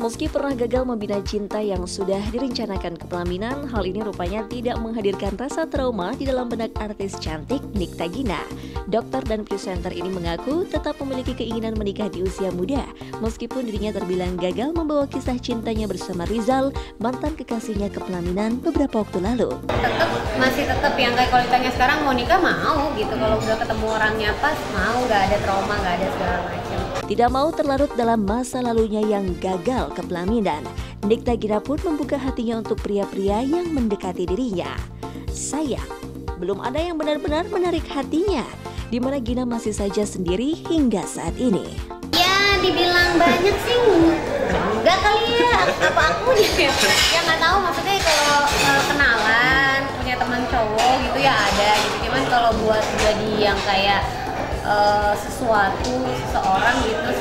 Meski pernah gagal membina cinta yang sudah direncanakan kepelaminan, hal ini rupanya tidak menghadirkan rasa trauma di dalam benak artis cantik Nycta Gina. Dokter dan presenter ini mengaku tetap memiliki keinginan menikah di usia muda, meskipun dirinya terbilang gagal membawa kisah cintanya bersama Rizal, mantan kekasihnya kepelaminan beberapa waktu lalu. Masih tetap yang kayak kalau ditanya sekarang mau nikah mau gitu, kalau udah ketemu orangnya pas mau, nggak ada trauma, nggak ada segala macam. Tidak mau terlarut dalam masa lalunya yang gagal kepelaminan, Nycta Gina pun membuka hatinya untuk pria-pria yang mendekati dirinya. Sayang, belum ada yang benar-benar menarik hatinya, di mana Gina masih saja sendiri hingga saat ini. Ya, dibilang banyak sih, enggak kali ya, apa akunya ya. Ya nggak tahu, maksudnya kalau kenalan, punya teman cowok gitu ya ada gitu. Cuman kalau buat jadi yang kayak seseorang gitu